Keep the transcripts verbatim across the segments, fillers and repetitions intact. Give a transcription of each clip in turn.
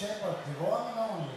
Shepherd, the one and only.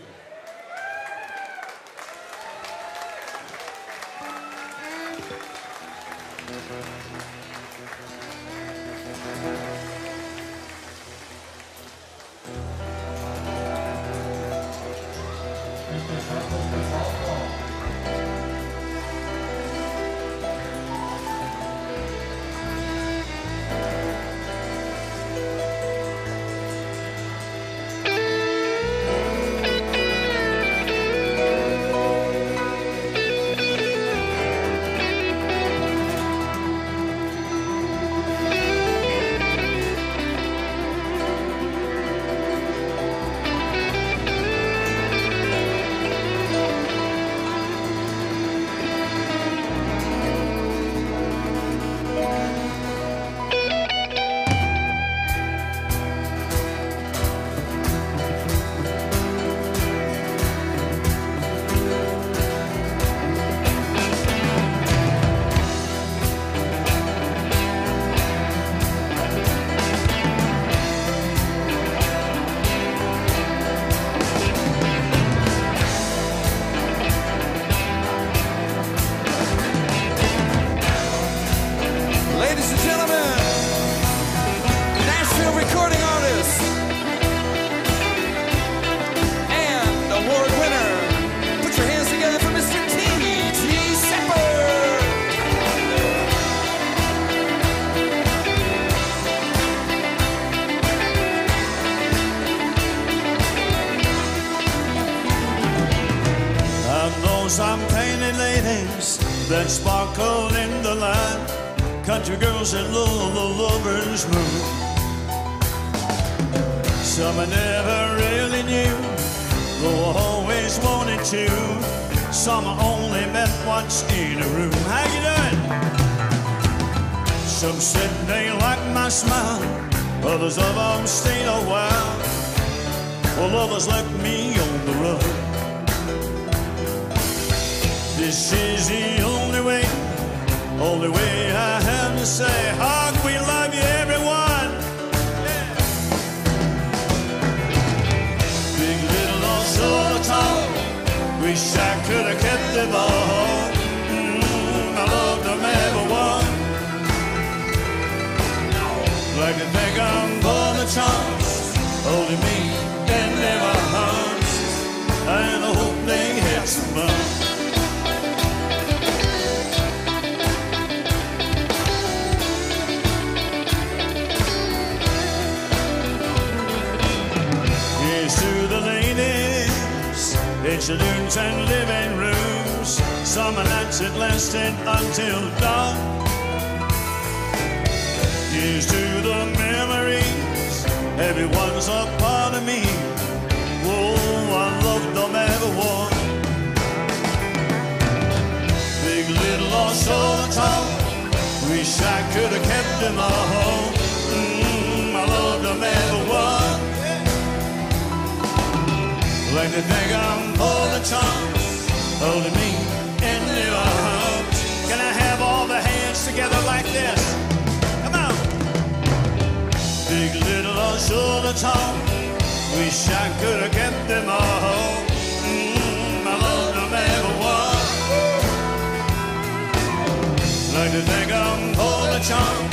Some painted ladies that sparkle in the light, country girls that lull the lover's mood. Some I never really knew, though I always wanted to. Some I only met once in a room. How you doing? Some said they liked my smile, others of them stayed a while. Well, others left me on the road. This is the only way, only way I have to say, hug, we love you, everyone. Yeah. Big little old sort of, wish I could have kept them all. Mm, I loved them everyone. Like to think I'm born a chance, only me and never harms, and I hope they have some fun. Saloons and living rooms, summer nights that lasted until dawn. Here's to the memories, everyone's a part of me. Oh, I loved them everyone. Big little or short talk, wish I could have kept them all. Mm, I loved them everyone. Like they think I'm all the chance, only me and their arms. Can I have all the hands together like this? Come on. Big, little, or short or tall, wish I could have kept them all. Mmm, I love them everyone. Like they think I'm all the chance,